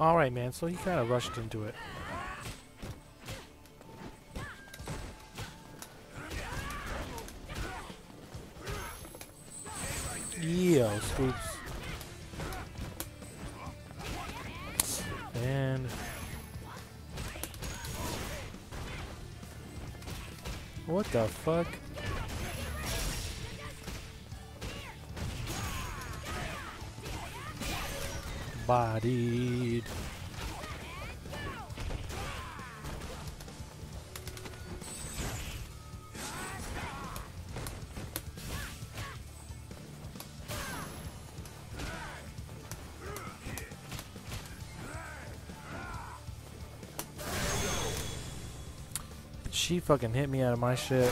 Alright, man, so he kind of rushed into it. Yeah, Scoops. And... what the fuck? Bodied. She fucking hit me out of my shit.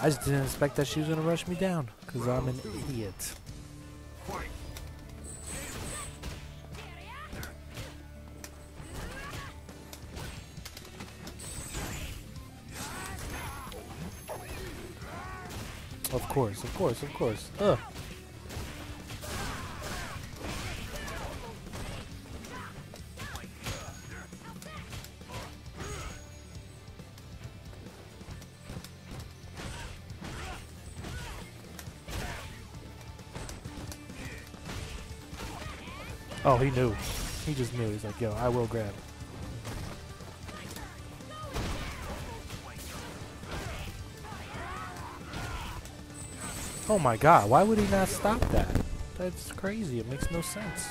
I just didn't expect that she was gonna rush me down, cause I'm an idiot. Of course, of course, of course. Ugh. Oh, he knew. He just knew. He's like, yo, I will grab. Oh my god, why would he not stop that? That's crazy. It makes no sense.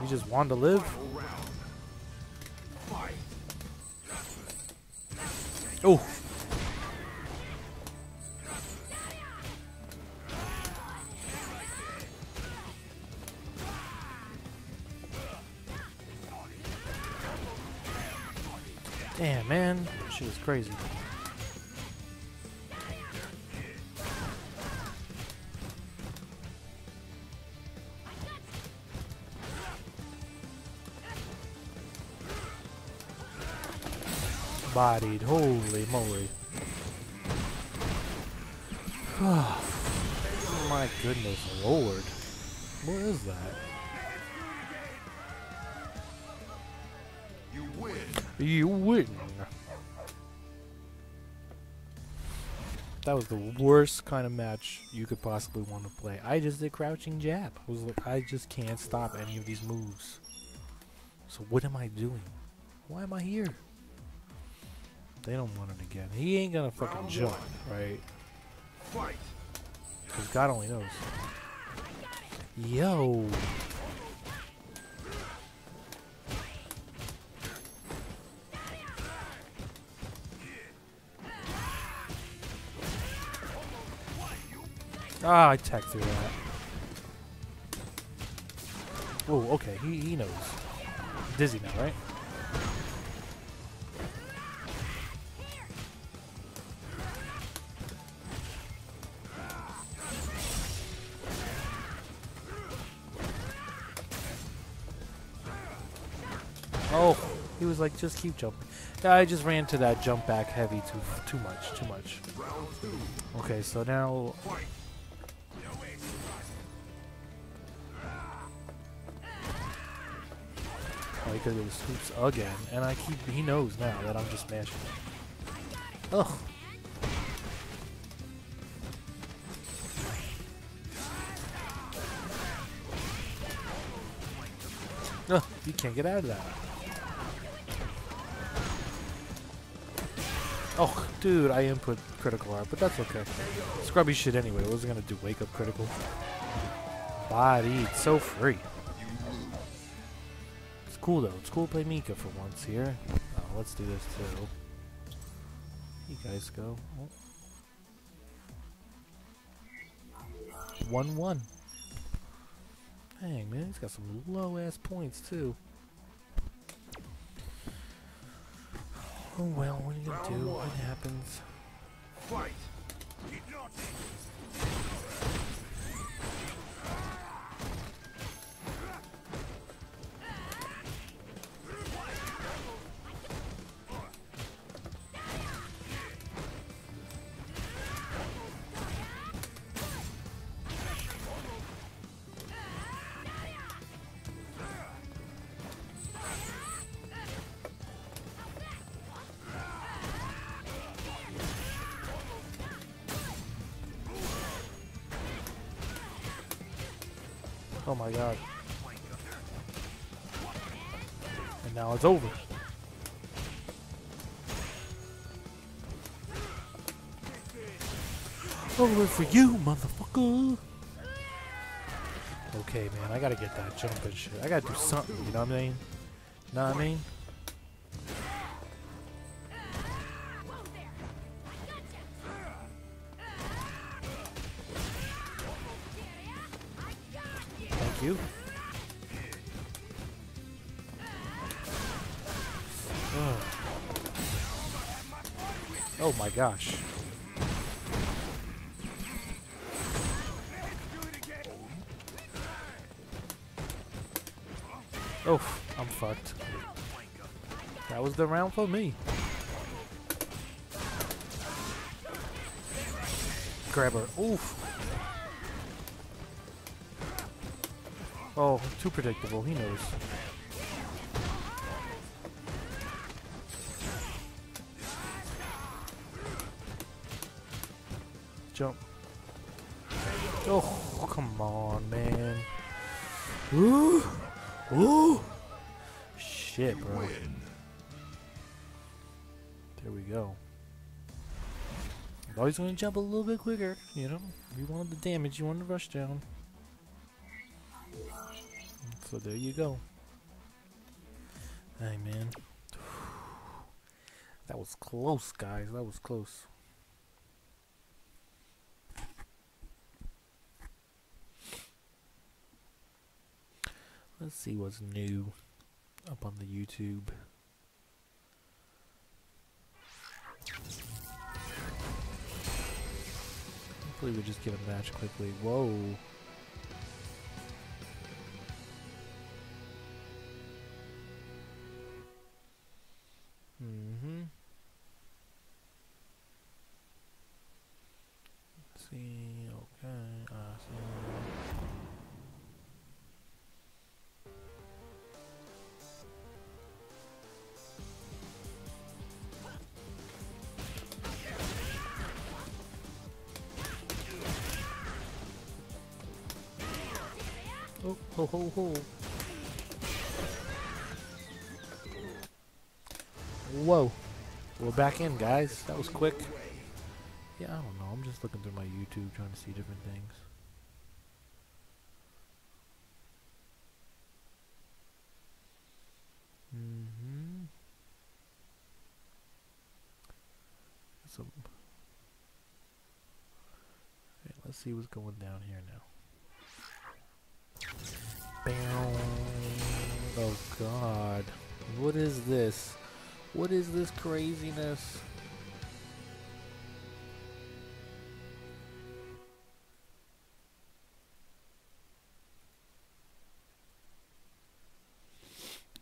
He just wanted to live. Oh. Damn, man, she was crazy. Bodied, holy moly. Oh my goodness, Lord. What is that? You win. That was the worst kind of match you could possibly want to play. I just did crouching jab. I was like, I just can't stop any of these moves. So what am I doing? Why am I here? They don't want him to get him. He ain't gonna fucking jump, right? Fight. Cause God only knows. Yo. Ah, I tacked through that. Oh, okay, he knows. Dizzy now, right? Oh, he was like, just keep jumping. I just ran to that jump back heavy too much. Okay, so now... I go to the scoops again, and I keep. He knows now that I'm just mashing him. Ugh. Ugh. You can't get out of that. Oh, dude, I input critical art, but that's okay. Scrubby shit anyway. What was I gonna do? Wake up critical? Body, it's so free. Cool though, it's cool to play Mika for once here. Oh, let's do this too. You guys go. 1-1. Dang, man, he's got some low ass points too. Oh well, what are you gonna do? What happens? Fight! Oh my god. And now it's over. Over for you, motherfucker. Okay, man, I gotta get that jump and shit. I gotta do something, you know what I mean? Know what I mean? Thank you. Ugh. Oh my gosh. Oh, I'm fucked. That was the round for me. Grab her. Oof. Oh, too predictable. He knows. Jump. Oh, come on, man. Ooh. Ooh! Shit, bro. There we go. I'm always gonna jump a little bit quicker, you know? You want the damage, you want the rush down. So there you go. Hey, man. That was close, guys. That was close. Let's see what's new up on the YouTube. Hopefully we just get a match quickly. Whoa. Mm-hmm. Let's see, okay. Oh, ho, ho, ho. Whoa. We're back in, guys. That was quick. Yeah, I don't know. I'm just looking through my YouTube trying to see different things. Mm-hmm. So, right, let's see what's going down here now. Oh god. What is this? What is this craziness?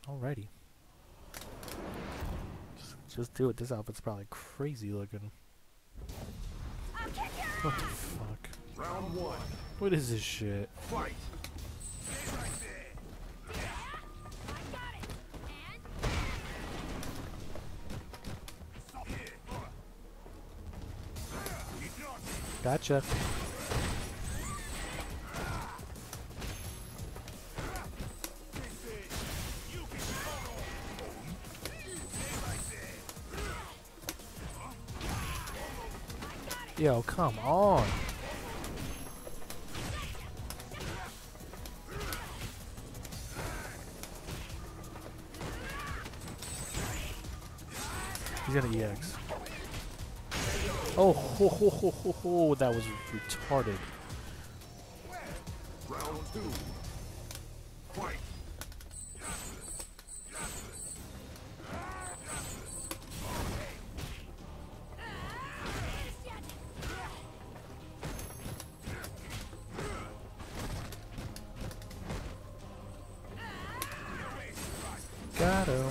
Alrighty. Just do it. This outfit's probably crazy looking. What the fuck? Round one. What is this shit? Fight. Gotcha. Yo, come on. He's gonna EX. Oh, ho, ho, ho, ho, ho. That was retarded. Round two. Fight. Got him.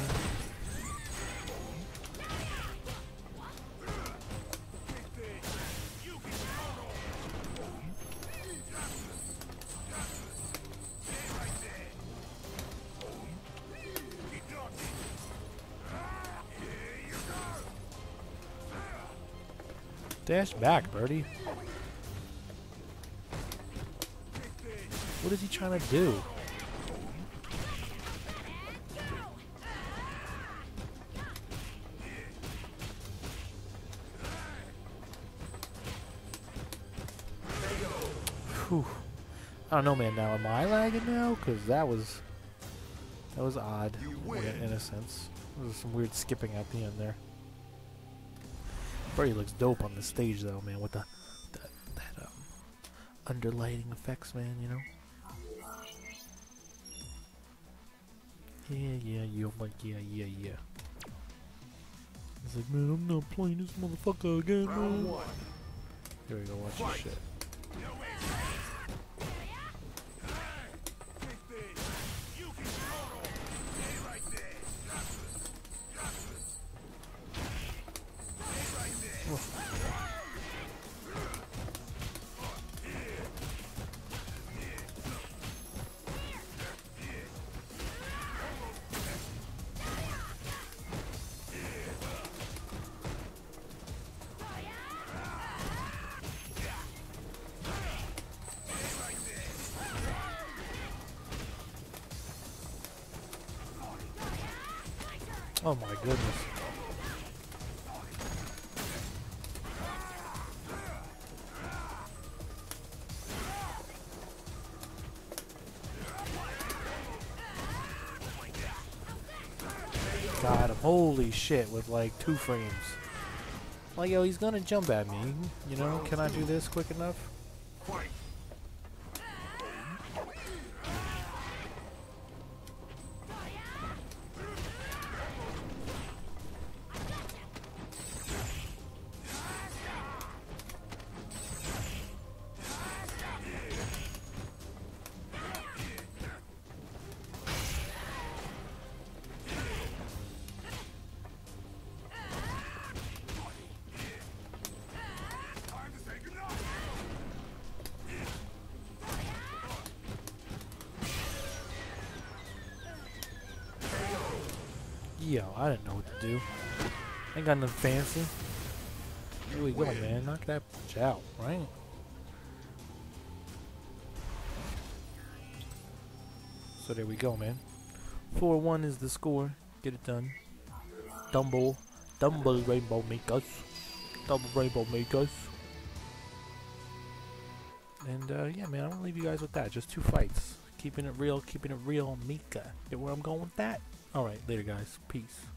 Dash back, Birdie. What is he trying to do? Whew. I don't know, man. Now, am I lagging now? Because that was odd, in a sense. There was some weird skipping at the end there. Birdie looks dope on the stage, though, man. With that underlighting effects, man. You know. Yeah. It's like, man, I'm not playing this motherfucker again, man. Here we go. Watch this shit. Oh my goodness. Got him. Holy shit, with like 2 frames. Like, yo, he's gonna jump at me. You know, can I do this quick enough? Yo, I didn't know what to do. Ain't got nothing fancy. Here we go, man. Knock that bitch out, right? So there we go, man. 4-1 is the score. Get it done. Dumble rainbow makers. Double rainbow makers. And yeah, man, I'm gonna leave you guys with that. Just 2 fights. Keeping it real, Mika. Get where I'm going with that? Alright, later guys. Peace.